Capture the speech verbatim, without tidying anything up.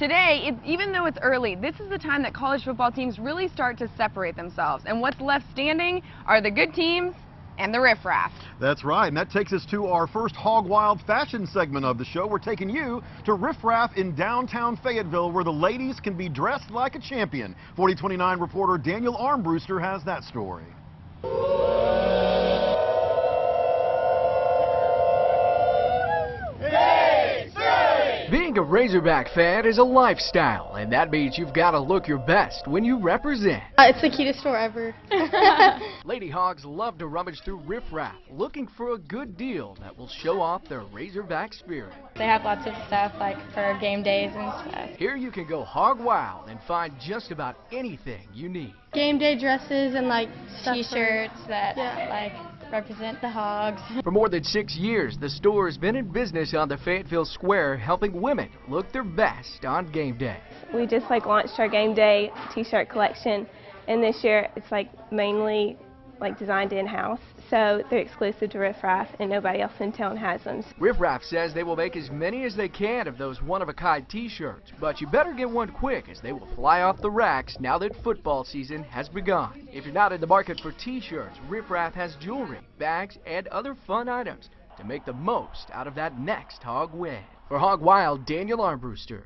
Today, it, even though it's early, this is the time that college football teams really start to separate themselves. And what's left standing are the good teams and the riffraff. That's right, and that takes us to our first Hog Wild fashion segment of the show. We're taking you to Riffraff in downtown Fayetteville, where the ladies can be dressed like a champion. forty twenty-nine reporter Daniel Armbruster has that story. Being a Razorback fan is a lifestyle, and that means you've got to look your best when you represent. Uh, it's the cutest store ever. Lady Hogs love to rummage through riffraff, looking for a good deal that will show off their Razorback spirit. They have lots of stuff like for game days and stuff. Here you can go hog wild and find just about anything you need. Game day dresses and like t-shirts that yeah. like. represent the hogs. For more than six years, the store has been in business on the Fayetteville Square, helping women look their best on game day. We just like launched our game day t-shirt collection, and this year it's like mainly like designed in-house, so they're exclusive to Riffraff and nobody else in town has them. Riffraff says they will make as many as they can of those one-of-a-kind t-shirts, but you better get one quick as they will fly off the racks now that football season has begun. If you're not in the market for t-shirts, Riffraff has jewelry, bags, and other fun items to make the most out of that next hog win. For Hog Wild, Daniel Armbruster.